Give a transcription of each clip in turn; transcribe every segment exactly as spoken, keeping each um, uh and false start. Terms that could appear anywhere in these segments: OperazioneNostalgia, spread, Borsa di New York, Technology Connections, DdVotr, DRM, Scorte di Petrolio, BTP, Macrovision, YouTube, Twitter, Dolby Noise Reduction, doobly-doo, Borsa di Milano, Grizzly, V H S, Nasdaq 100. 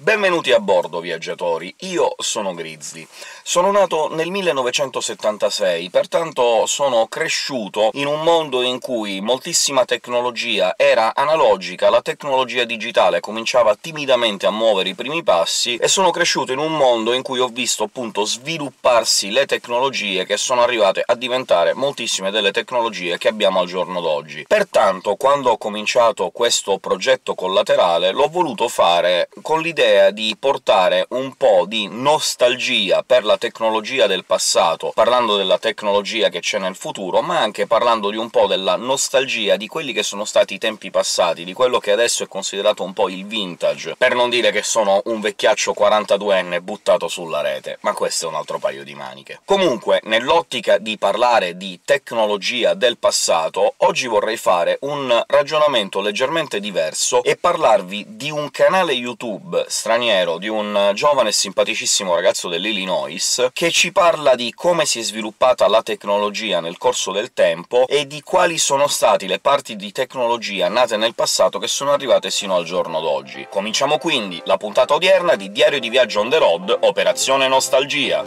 Benvenuti a bordo, viaggiatori! Io sono Grizzly. Sono nato nel millenovecentosettantasei, pertanto sono cresciuto in un mondo in cui moltissima tecnologia era analogica, la tecnologia digitale cominciava timidamente a muovere i primi passi, e sono cresciuto in un mondo in cui ho visto appunto svilupparsi le tecnologie che sono arrivate a diventare moltissime delle tecnologie che abbiamo al giorno d'oggi. Pertanto, quando ho cominciato questo progetto collaterale, l'ho voluto fare con l'idea di portare un po' di nostalgia per la tecnologia del passato, parlando della tecnologia che c'è nel futuro, ma anche parlando di un po' della nostalgia di quelli che sono stati i tempi passati, di quello che adesso è considerato un po' il vintage, per non dire che sono un vecchiaccio quarantaduenne buttato sulla rete, ma questo è un altro paio di maniche. Comunque, nell'ottica di parlare di tecnologia del passato, oggi vorrei fare un ragionamento leggermente diverso e parlarvi di un canale YouTube straniero di un giovane e simpaticissimo ragazzo dell'Illinois che ci parla di come si è sviluppata la tecnologia nel corso del tempo e di quali sono state le parti di tecnologia nate nel passato che sono arrivate sino al giorno d'oggi. Cominciamo quindi la puntata odierna di Diario di Viaggio on the road, Operazione Nostalgia!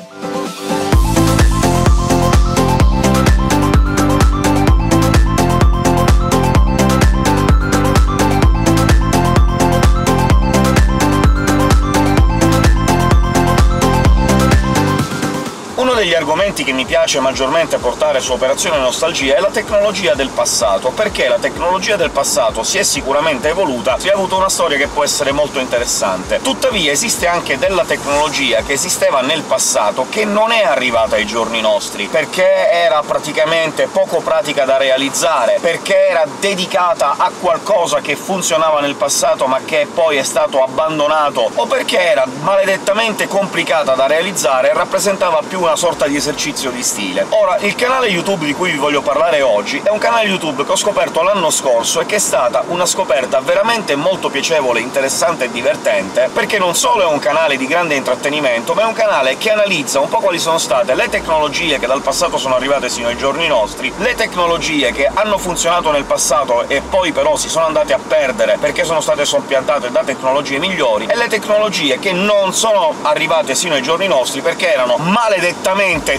Uno degli argomenti che mi piace maggiormente portare su Operazione Nostalgia è la tecnologia del passato, perché la tecnologia del passato si è sicuramente evoluta, si è avuta una storia che può essere molto interessante. Tuttavia esiste anche della tecnologia che esisteva nel passato che non è arrivata ai giorni nostri, perché era praticamente poco pratica da realizzare, perché era dedicata a qualcosa che funzionava nel passato ma che poi è stato abbandonato, o perché era maledettamente complicata da realizzare e rappresentava più una sorta di esercizio di stile. Ora, il canale YouTube di cui vi voglio parlare oggi è un canale YouTube che ho scoperto l'anno scorso e che è stata una scoperta veramente molto piacevole, interessante e divertente, perché non solo è un canale di grande intrattenimento, ma è un canale che analizza un po' quali sono state le tecnologie che dal passato sono arrivate sino ai giorni nostri, le tecnologie che hanno funzionato nel passato e poi però si sono andate a perdere perché sono state soppiantate da tecnologie migliori, e le tecnologie che non sono arrivate sino ai giorni nostri perché erano maledettamente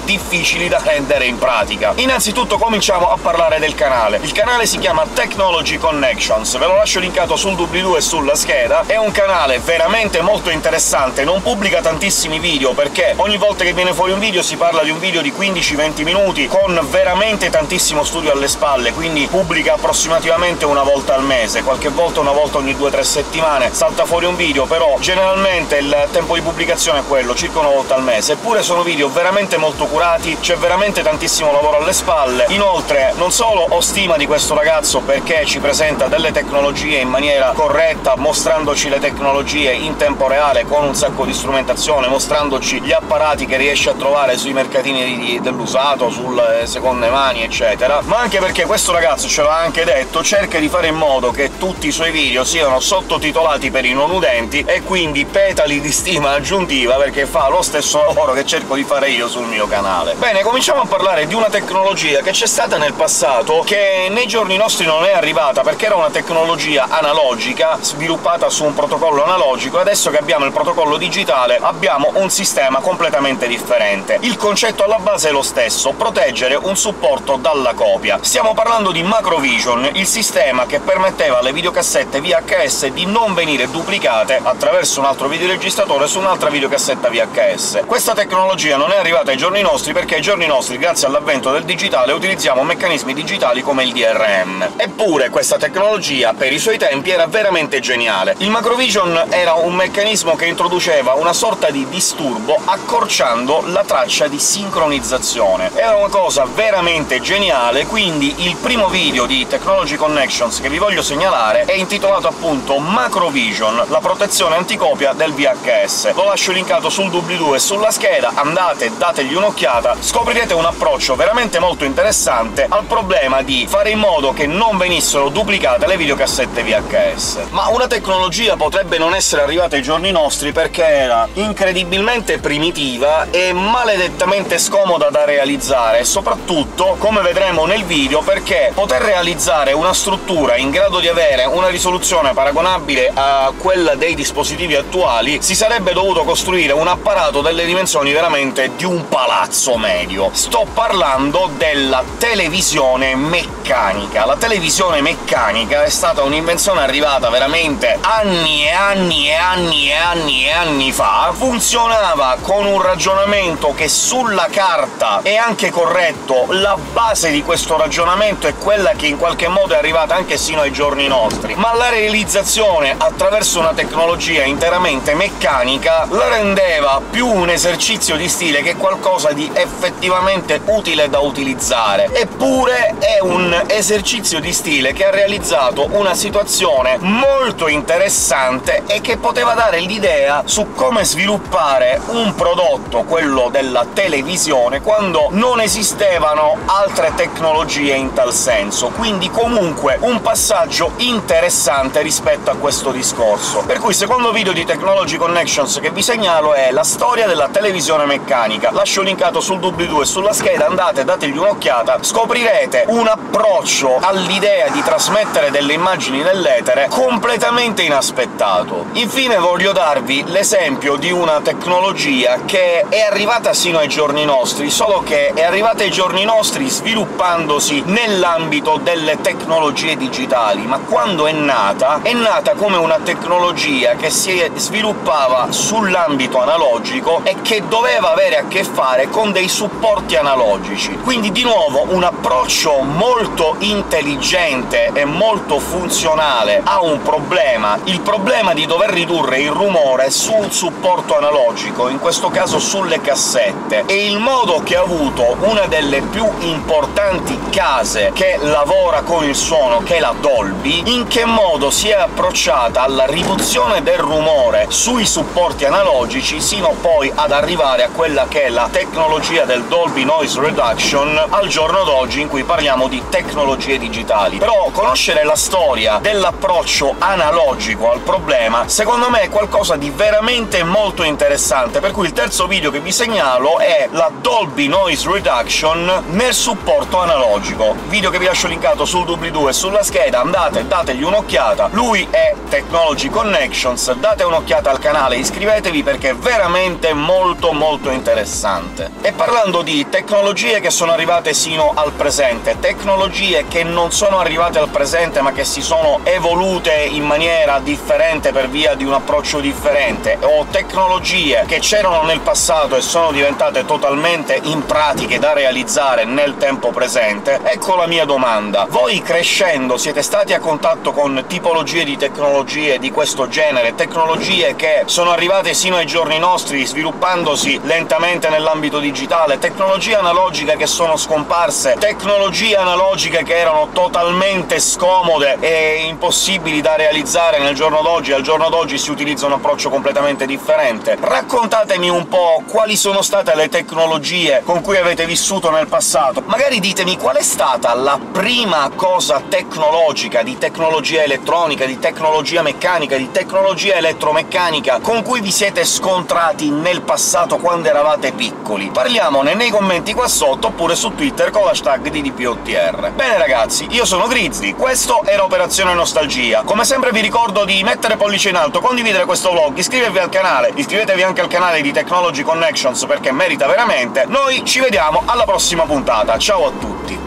difficili da rendere in pratica. Innanzitutto cominciamo a parlare del canale. Il canale si chiama Technology Connections, ve lo lascio linkato sul doobly-doo e sulla scheda, è un canale veramente molto interessante, non pubblica tantissimi video perché ogni volta che viene fuori un video si parla di un video di quindici venti minuti con veramente tantissimo studio alle spalle, quindi pubblica approssimativamente una volta al mese, qualche volta una volta ogni due tre settimane salta fuori un video, però generalmente il tempo di pubblicazione è quello, circa una volta al mese, eppure sono video veramente molto curati, c'è veramente tantissimo lavoro alle spalle. Inoltre non solo ho stima di questo ragazzo perché ci presenta delle tecnologie in maniera corretta, mostrandoci le tecnologie in tempo reale con un sacco di strumentazione, mostrandoci gli apparati che riesce a trovare sui mercatini dell'usato, sulle seconde mani eccetera, ma anche perché questo ragazzo, ce l'ha anche detto, cerca di fare in modo che tutti i suoi video siano sottotitolati per i non udenti e quindi petali di stima aggiuntiva perché fa lo stesso lavoro che cerco di fare io sul mio canale. Bene, cominciamo a parlare di una tecnologia che c'è stata nel passato che nei giorni nostri non è arrivata, perché era una tecnologia analogica sviluppata su un protocollo analogico, e adesso che abbiamo il protocollo digitale abbiamo un sistema completamente differente. Il concetto alla base è lo stesso: proteggere un supporto dalla copia. Stiamo parlando di Macrovision, il sistema che permetteva alle videocassette V H S di non venire duplicate attraverso un altro videoregistratore su un'altra videocassetta V H S. Questa tecnologia non è arrivata ai giorni nostri perché ai giorni nostri, grazie all'avvento del digitale, utilizziamo meccanismi digitali come il D R M. Eppure questa tecnologia, per i suoi tempi, era veramente geniale. Il Macrovision era un meccanismo che introduceva una sorta di disturbo accorciando la traccia di sincronizzazione. Era una cosa veramente geniale, quindi il primo video di Technology Connections che vi voglio segnalare è intitolato appunto Macrovision, la protezione anticopia del V H S. Lo lascio linkato sul doobly-doo e sulla scheda, andate da dategli un'occhiata, scoprirete un approccio veramente molto interessante al problema di fare in modo che non venissero duplicate le videocassette V H S. Ma una tecnologia potrebbe non essere arrivata ai giorni nostri perché era incredibilmente primitiva e maledettamente scomoda da realizzare, e soprattutto, come vedremo nel video, perché poter realizzare una struttura in grado di avere una risoluzione paragonabile a quella dei dispositivi attuali si sarebbe dovuto costruire un apparato delle dimensioni veramente di un palazzo medio. Sto parlando della televisione meccanica. La televisione meccanica è stata un'invenzione arrivata veramente anni e anni e anni e anni e anni fa. Funzionava con un ragionamento che sulla carta è anche corretto, la base di questo ragionamento è quella che in qualche modo è arrivata anche sino ai giorni nostri, ma la realizzazione attraverso una tecnologia interamente meccanica la rendeva più un esercizio di stile che qualcosa di effettivamente utile da utilizzare. Eppure è un esercizio di stile che ha realizzato una situazione molto interessante e che poteva dare l'idea su come sviluppare un prodotto, quello della televisione, quando non esistevano altre tecnologie in tal senso, quindi comunque un passaggio interessante rispetto a questo discorso. Per cui il secondo video di Technology Connections che vi segnalo è la storia della televisione meccanica. Lascio linkato sul doobly-doo e sulla scheda, andate, dategli un'occhiata, scoprirete un approccio all'idea di trasmettere delle immagini nell'etere completamente inaspettato. Infine voglio darvi l'esempio di una tecnologia che è arrivata sino ai giorni nostri, solo che è arrivata ai giorni nostri sviluppandosi nell'ambito delle tecnologie digitali, ma quando è nata, è nata come una tecnologia che si sviluppava sull'ambito analogico e che doveva avere a che fare con dei supporti analogici. Quindi di nuovo un approccio molto intelligente e molto funzionale a un problema, il problema di dover ridurre il rumore su un supporto analogico, in questo caso sulle cassette, e il modo che ha avuto una delle più importanti case che lavora con il suono, che è la Dolby, in che modo si è approcciata alla riduzione del rumore sui supporti analogici, sino poi ad arrivare a quella che è la tecnologia del Dolby Noise Reduction al giorno d'oggi, in cui parliamo di tecnologie digitali. Però conoscere la storia dell'approccio analogico al problema secondo me è qualcosa di veramente molto interessante, per cui il terzo video che vi segnalo è la Dolby Noise Reduction nel supporto analogico, video che vi lascio linkato sul doobly-doo e sulla scheda, andate, dategli un'occhiata. Lui è Technology Connections, date un'occhiata al canale, iscrivetevi perché è veramente molto molto interessante. E parlando di tecnologie che sono arrivate sino al presente, tecnologie che non sono arrivate al presente ma che si sono evolute in maniera differente per via di un approccio differente, o tecnologie che c'erano nel passato e sono diventate totalmente impratiche da realizzare nel tempo presente, ecco la mia domanda. Voi crescendo siete stati a contatto con tipologie di tecnologie di questo genere, tecnologie che sono arrivate sino ai giorni nostri sviluppandosi lentamente nell'ambito digitale, tecnologie analogiche che sono scomparse, tecnologie analogiche che erano totalmente scomode e impossibili da realizzare nel giorno d'oggi, al giorno d'oggi si utilizza un approccio completamente differente. Raccontatemi un po' quali sono state le tecnologie con cui avete vissuto nel passato, magari ditemi qual è stata la prima cosa tecnologica, di tecnologia elettronica, di tecnologia meccanica, di tecnologia elettromeccanica, con cui vi siete scontrati nel passato quando eravate piccoli. Parliamone nei commenti qua sotto, oppure su Twitter con l'hashtag DdVotr. Bene ragazzi, io sono Grizzly, questo era Operazione Nostalgia. Come sempre vi ricordo di mettere pollice in alto, condividere questo vlog, iscrivervi al canale, iscrivetevi anche al canale di Technology Connections perché merita veramente. Noi ci vediamo alla prossima puntata, ciao a tutti!